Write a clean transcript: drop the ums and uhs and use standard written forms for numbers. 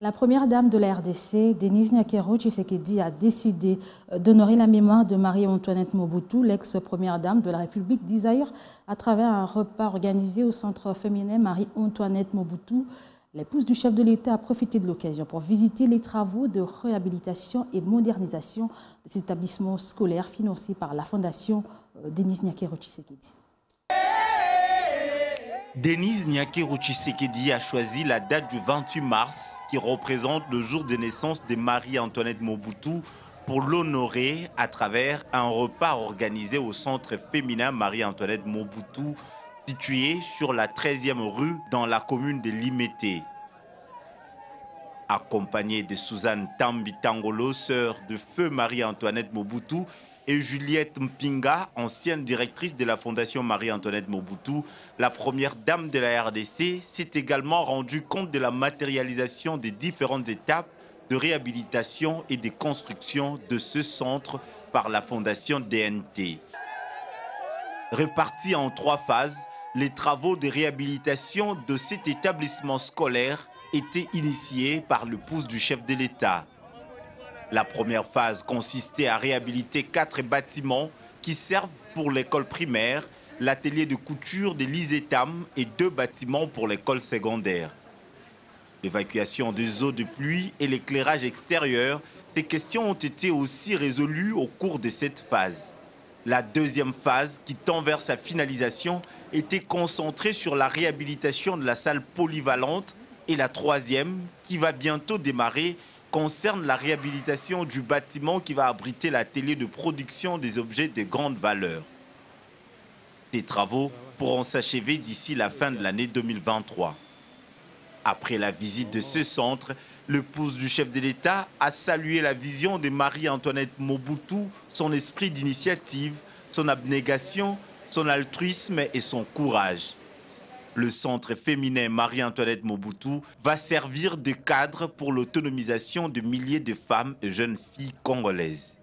La première dame de la RDC, Denise Nyakeru Tshisekedi, a décidé d'honorer la mémoire de Marie-Antoinette Mobutu, l'ex-première dame de la République du Zaïre, à travers un repas organisé au centre féminin Marie-Antoinette Mobutu. L'épouse du chef de l'État a profité de l'occasion pour visiter les travaux de réhabilitation et modernisation de cet établissement scolaire financé par la Fondation Denise Nyakeru Tshisekedi. Denise Nyakeru Tshisekedi a choisi la date du 28 mars, qui représente le jour de naissance de Marie-Antoinette Mobutu, pour l'honorer à travers un repas organisé au centre féminin Marie-Antoinette Mobutu, situé sur la 13e rue dans la commune de Limété. Accompagnée de Suzanne Tambi Tangolo, sœur de feu Marie-Antoinette Mobutu, et Juliette Mpinga, ancienne directrice de la Fondation Marie-Antoinette Mobutu, la première dame de la RDC s'est également rendue compte de la matérialisation des différentes étapes de réhabilitation et de construction de ce centre par la Fondation DNT. Répartis en 3 phases, les travaux de réhabilitation de cet établissement scolaire étaient initiés par le pouce du chef de l'État. La première phase consistait à réhabiliter 4 bâtiments qui servent pour l'école primaire, l'atelier de couture de l'ISETAM et 2 bâtiments pour l'école secondaire. L'évacuation des eaux de pluie et l'éclairage extérieur, ces questions ont été aussi résolues au cours de cette phase. La deuxième phase, qui tend vers sa finalisation, était concentrée sur la réhabilitation de la salle polyvalente, et la troisième, qui va bientôt démarrer, concerne la réhabilitation du bâtiment qui va abriter l'atelier de production des objets de grande valeur. Ces travaux pourront s'achever d'ici la fin de l'année 2023. Après la visite de ce centre, le pouce du chef de l'État a salué la vision de Marie-Antoinette Mobutu, son esprit d'initiative, son abnégation, son altruisme et son courage. Le centre féminin Marie-Antoinette Mobutu va servir de cadre pour l'autonomisation de milliers de femmes et jeunes filles congolaises.